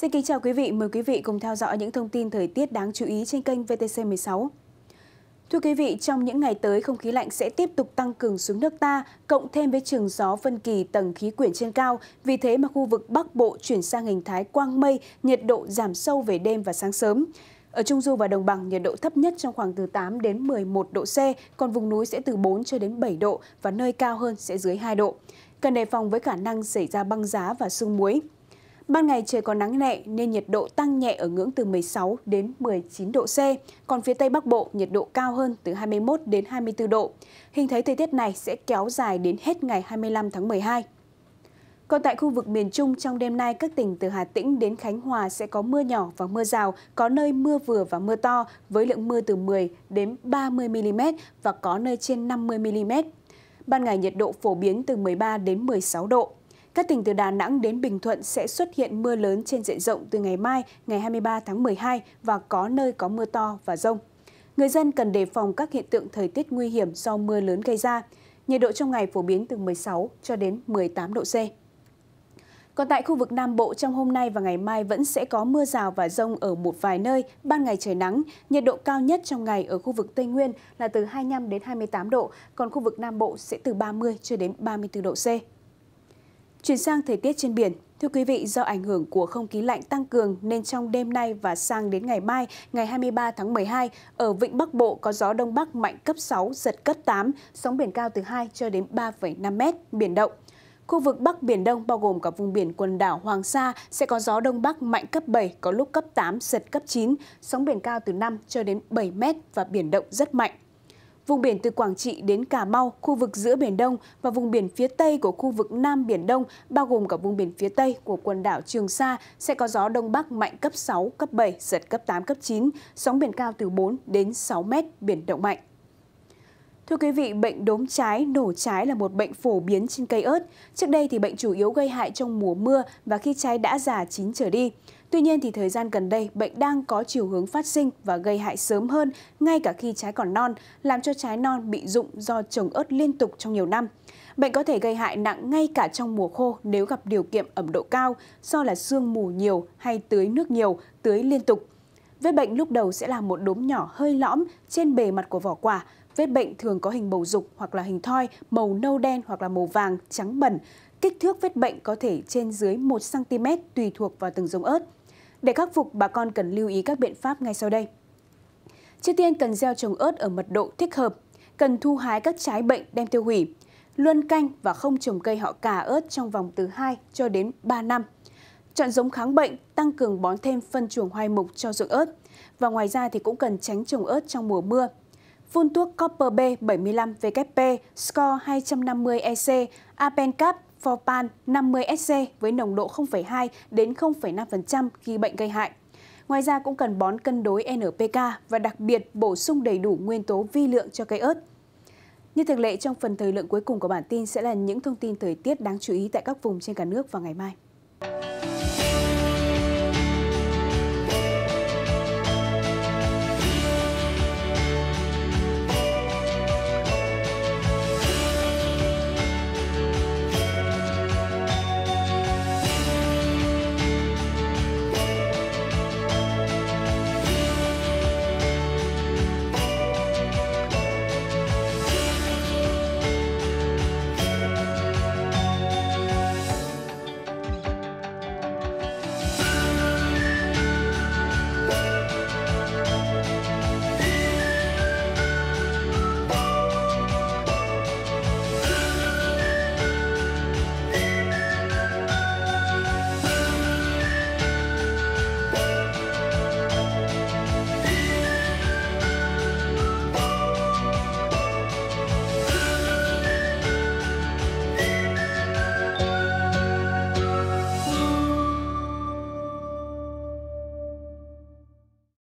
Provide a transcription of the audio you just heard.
Xin kính chào quý vị, mời quý vị cùng theo dõi những thông tin thời tiết đáng chú ý trên kênh VTC16. Thưa quý vị, trong những ngày tới, không khí lạnh sẽ tiếp tục tăng cường xuống nước ta, cộng thêm với trường gió phân kỳ tầng khí quyển trên cao. Vì thế mà khu vực Bắc Bộ chuyển sang hình thái quang mây, nhiệt độ giảm sâu về đêm và sáng sớm. Ở Trung Du và Đồng Bằng, nhiệt độ thấp nhất trong khoảng từ 8 đến 11 độ C, còn vùng núi sẽ từ 4 cho đến 7 độ và nơi cao hơn sẽ dưới 2 độ. Cần đề phòng với khả năng xảy ra băng giá và sương muối. Ban ngày trời có nắng nhẹ nên nhiệt độ tăng nhẹ ở ngưỡng từ 16 đến 19 độ C, còn phía Tây Bắc Bộ nhiệt độ cao hơn từ 21 đến 24 độ. Hình thế thời tiết này sẽ kéo dài đến hết ngày 25 tháng 12. Còn tại khu vực miền Trung, trong đêm nay các tỉnh từ Hà Tĩnh đến Khánh Hòa sẽ có mưa nhỏ và mưa rào, có nơi mưa vừa và mưa to với lượng mưa từ 10 đến 30 mm và có nơi trên 50 mm. Ban ngày nhiệt độ phổ biến từ 13 đến 16 độ. Các tỉnh từ Đà Nẵng đến Bình Thuận sẽ xuất hiện mưa lớn trên diện rộng từ ngày mai, ngày 23 tháng 12 và có nơi có mưa to và dông. Người dân cần đề phòng các hiện tượng thời tiết nguy hiểm do mưa lớn gây ra. Nhiệt độ trong ngày phổ biến từ 16 cho đến 18 độ C. Còn tại khu vực Nam Bộ, trong hôm nay và ngày mai vẫn sẽ có mưa rào và dông ở một vài nơi, ban ngày trời nắng, nhiệt độ cao nhất trong ngày ở khu vực Tây Nguyên là từ 25 đến 28 độ, còn khu vực Nam Bộ sẽ từ 30 cho đến 34 độ C. Chuyển sang thời tiết trên biển. Thưa quý vị, do ảnh hưởng của không khí lạnh tăng cường nên trong đêm nay và sang đến ngày mai, ngày 23 tháng 12, ở Vịnh Bắc Bộ có gió Đông Bắc mạnh cấp 6, giật cấp 8, sóng biển cao từ 2 cho đến 3,5 m, biển động. Khu vực Bắc Biển Đông bao gồm cả vùng biển quần đảo Hoàng Sa sẽ có gió Đông Bắc mạnh cấp 7, có lúc cấp 8, giật cấp 9, sóng biển cao từ 5 cho đến 7 m và biển động rất mạnh. Vùng biển từ Quảng Trị đến Cà Mau, khu vực giữa Biển Đông và vùng biển phía Tây của khu vực Nam Biển Đông, bao gồm cả vùng biển phía Tây của quần đảo Trường Sa, sẽ có gió Đông Bắc mạnh cấp 6, cấp 7, giật cấp 8, cấp 9, sóng biển cao từ 4 đến 6 mét, biển động mạnh. Thưa quý vị, bệnh đốm trái, nổ trái là một bệnh phổ biến trên cây ớt. Trước đây thì bệnh chủ yếu gây hại trong mùa mưa và khi trái đã già chín trở đi. Tuy nhiên thì thời gian gần đây, bệnh đang có chiều hướng phát sinh và gây hại sớm hơn ngay cả khi trái còn non, làm cho trái non bị rụng do trồng ớt liên tục trong nhiều năm. Bệnh có thể gây hại nặng ngay cả trong mùa khô nếu gặp điều kiện ẩm độ cao, do là sương mù nhiều hay tưới nước nhiều, tưới liên tục. Vết bệnh lúc đầu sẽ là một đốm nhỏ hơi lõm trên bề mặt của vỏ quả. Vết bệnh thường có hình bầu dục hoặc là hình thoi, màu nâu đen hoặc là màu vàng, trắng bẩn. Kích thước vết bệnh có thể trên dưới 1 cm tùy thuộc vào từng giống ớt. Để khắc phục, bà con cần lưu ý các biện pháp ngay sau đây. Trước tiên, cần gieo trồng ớt ở mật độ thích hợp, cần thu hái các trái bệnh đem tiêu hủy, luân canh và không trồng cây họ cà ớt trong vòng từ 2 cho đến 3 năm. Chọn giống kháng bệnh, tăng cường bón thêm phân chuồng hoai mục cho ruộng ớt. Và ngoài ra thì cũng cần tránh trồng ớt trong mùa mưa. Phun thuốc Copper B75WP, SCORE 250EC, APENCAP, Folpan 50SC với nồng độ 0,2 đến 0,5% khi bệnh gây hại. Ngoài ra cũng cần bón cân đối NPK và đặc biệt bổ sung đầy đủ nguyên tố vi lượng cho cây ớt. Như thường lệ, trong phần thời lượng cuối cùng của bản tin sẽ là những thông tin thời tiết đáng chú ý tại các vùng trên cả nước vào ngày mai.